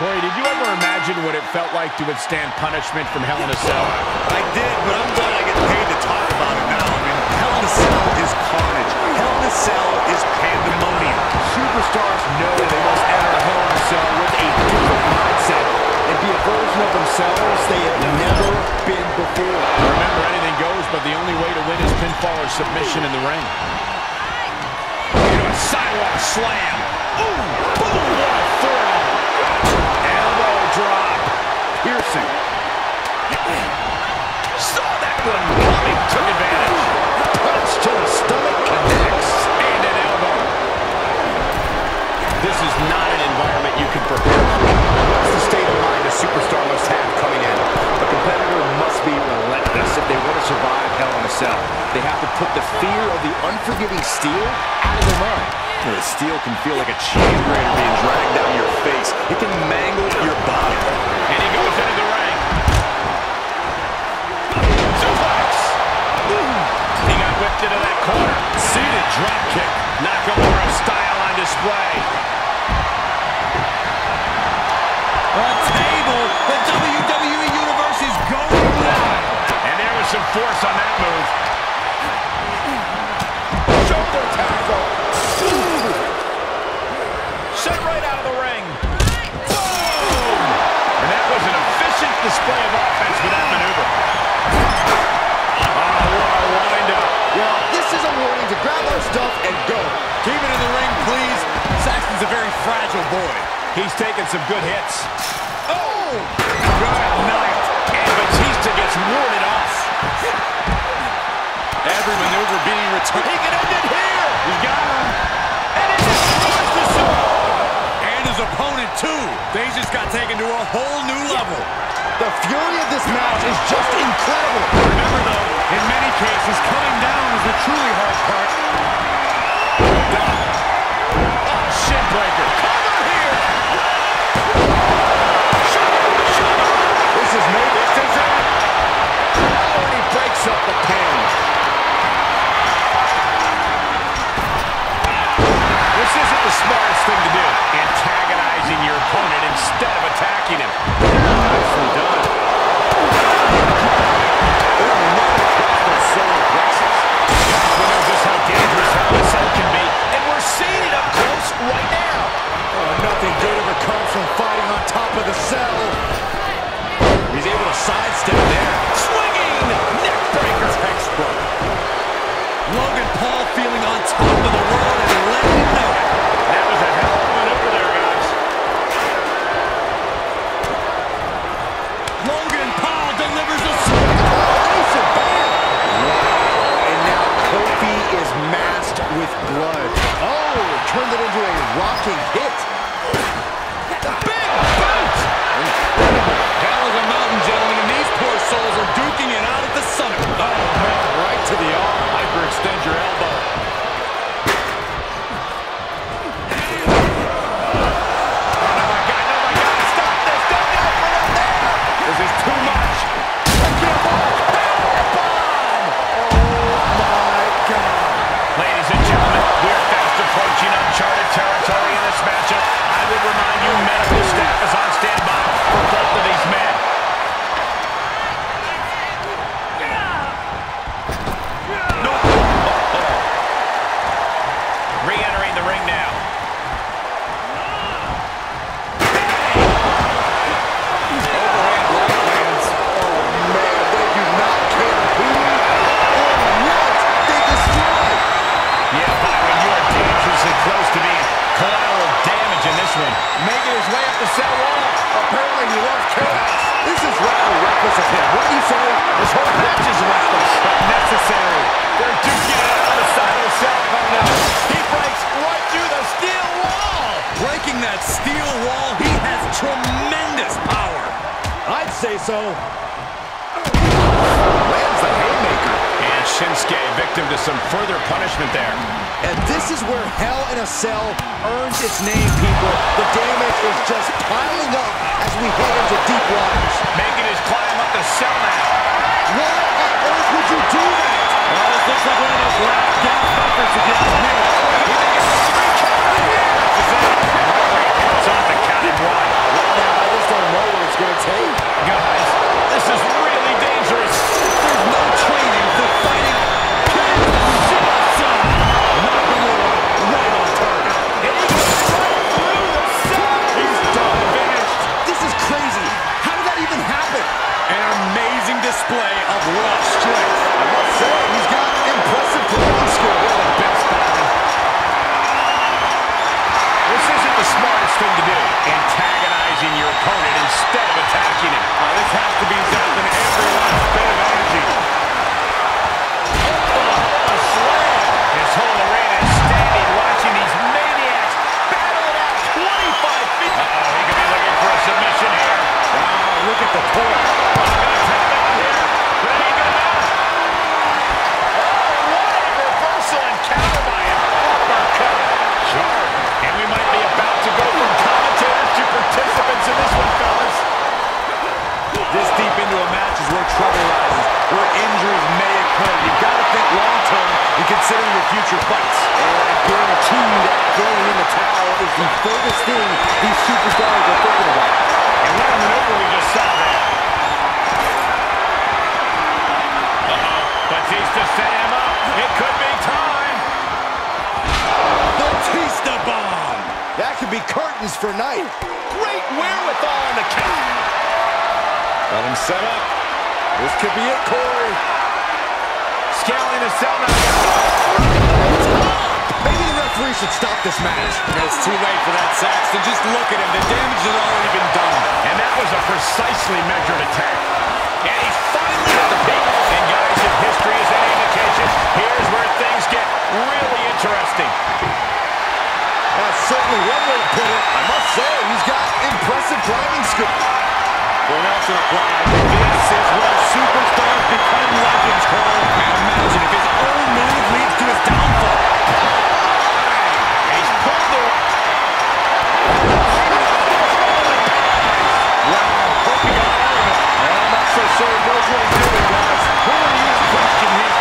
Corey, did you ever imagine what it felt like to withstand punishment from Hell in a Cell? I did, but I'm glad I get paid to talk about it now. I mean, Hell in a Cell is carnage. Hell in a Cell is pandemonium. Superstars know they must enter Hell in a Cell with a different mindset and be a version of themselves they have never been before. Remember, anything goes, but the only way to win is pinfall or submission in the ring. Sidewalk slam. Ooh, boom, what a forearm. Elbow drop. Piercing. Saw that one coming. Took advantage. Punch to the stomach connects. And an elbow. This is not an environment you can prepare for. That's the state of mind a superstar must have coming in. A competitor must be relentless if they want to survive Hell in a Cell. They have to put the fear of the unforgiving steel out of their mind. The steel can feel like a cheese grater being dragged down your face. It can mangle your body. And he goes into the ring. Suplex. He got whipped into that corner. Seated drop kick. Nakamura style on display. A table. The WWE Universe is going wild. And there was some force on that move. Display of offense with that maneuver. What a wind-up. Well, this is a warning to grab our stuff and go. Keep it in the ring, please. Saxton's a very fragile boy. He's taken some good hits. Oh! Good night. And Batista gets warded off. Every maneuver being returned. He can end it here. He's got him. And it destroys the sword. And his opponent, too. They just got taken to a whole new level. The fury of this match is just incredible. Remember, though, in many cases, coming down is the truly hard part. Down. Oh, shit breaker. Cover here. Shut up. This is no distance out. Oh, and he breaks up the pin. This isn't the smartest thing to do. Antagonizing your opponent instead of attacking him. The cell. He's able to sidestep there. Swinging neck breaker. Textbook. Logan Paul feeling on top of the world and letting it know. That was a hell of a maneuver there, guys. Logan Paul delivers a swing. And now Kofi is masked with blood. Oh, turned it into a rocking hit. So lands the haymaker. And Shinsuke victim to some further punishment there. And this is where Hell in a Cell earns its name, people. The damage is just piling up as we head into deep waters. Making his climb up the cell now. Why on earth would you do that? Well, it looks like one of those last down bumpers against him. He makes a 3 count here. It's off the county wide. him in considering the future fights. And guaranteed that throwing in the towel is the furthest thing these superstars are thinking about. And what a maneuver we just saw there. Uh-oh. Batista set him up. It could be time. Batista bomb. That could be curtains for night. Great wherewithal on the count. Got him set up. This could be it, Corey. Scaling the cell now. Maybe the referee should stop this match. It's too late for that, Saxton. Just look at him. The damage has already been done. And that was a precisely measured attack. And he finally hit the peak. And guys, if history is any indication, here's where things get really interesting. That's certainly one way to put it. I must say, he's got impressive driving skills. Well, that's an applied. This is where superstars become legends, Cole. And imagine if his own move leads to his downfall. He's pulled the... Wow, hoping on him. And I'm not so sure he knows what he's doing, guys. Who are you questioning him?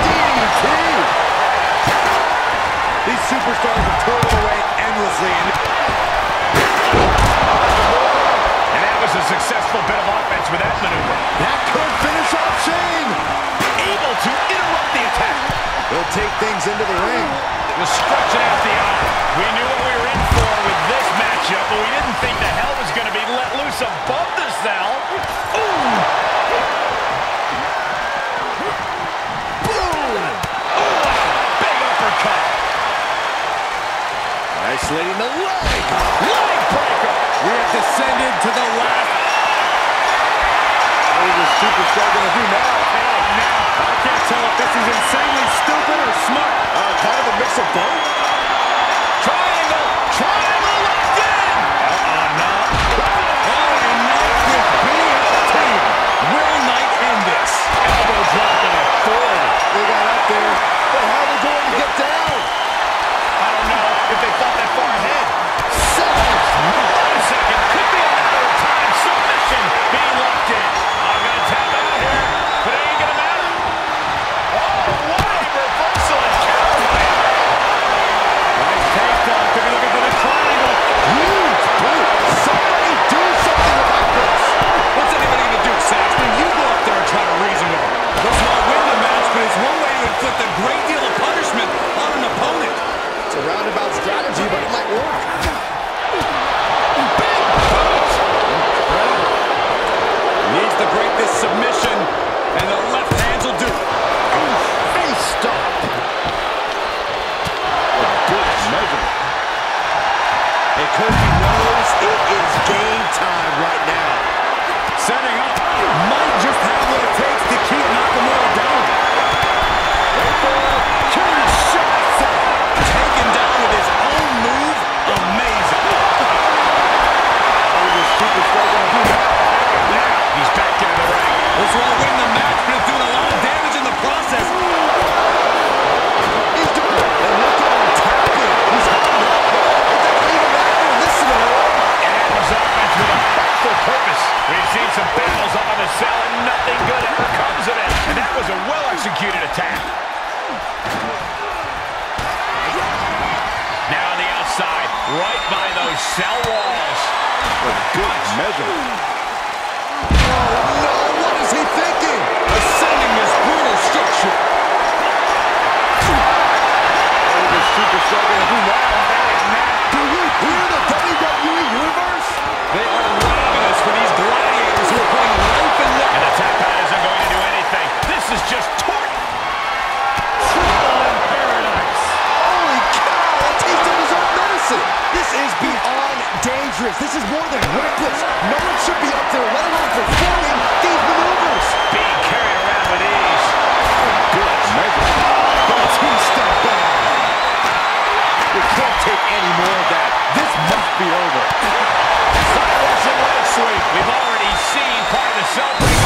DDT! These superstars have toiled away endlessly. A successful bit of offense with that maneuver. That could finish off Shane. Able to interrupt the attack. He'll take things into the ring. It was stretching out the eye. We knew what we were in for with this matchup, but we didn't think the hell was going to be let loose above the cell. Ooh! Boom! Oh, big uppercut. Isolating the leg. Leg breaker. We have descended to the last. What is this superstar going to do now? Hell no. I can't tell if this is insanely stupid or smart. Kind of a mix of both. Triangle. Triangle locked in. No. Oh, and that could be the team. Will Knight end this? Elbow dropped on a four. They got up there. But how are they going to get down? I don't know if they thought that far ahead. This is more than reckless. No one should be up there, let alone performing these maneuvers. Being carried around with ease. Good measure. Batista down. We can't take any more of that. This must be over. Silence and leg sweep. We've already seen part of the self-break.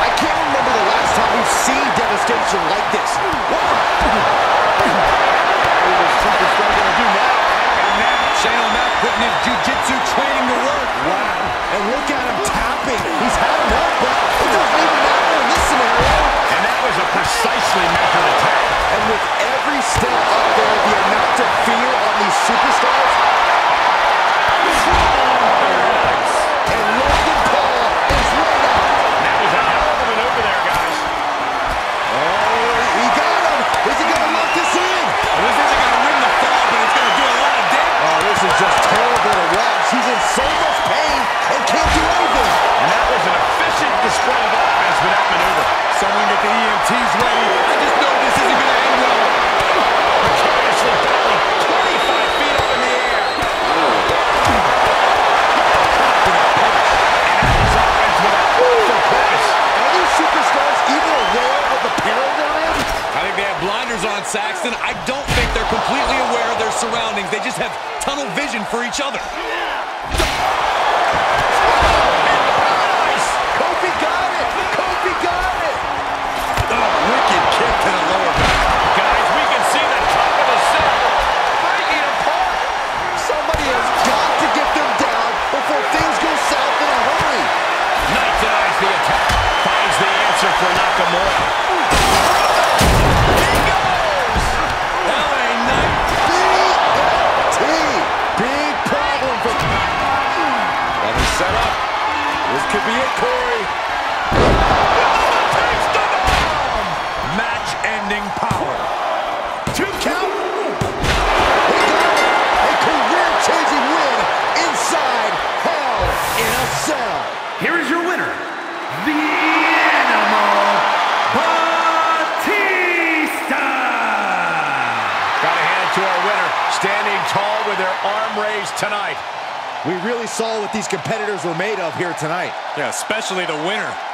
I can't remember the last time we've seen devastation like this. What is superstar going to do now? Shane O'Mac putting his jiu-jitsu training to work. Wow. And look at him tapping. He's had enough, but it doesn't even matter in this scenario. so much pain and can't do anything. And that was an efficient display of offense with that maneuver. Someone get the EMTs ready. I just know this isn't going to end well. Precariously falling 25 feet up in the air. With a punch. And that was offense with a purpose. Are these superstars even aware of the peril they're in? I think they have blinders on, Saxton. I don't think they're completely aware of their surroundings. They just have tunnel vision for each other. Tonight. We really saw what these competitors were made of here tonight. Yeah, especially the winner.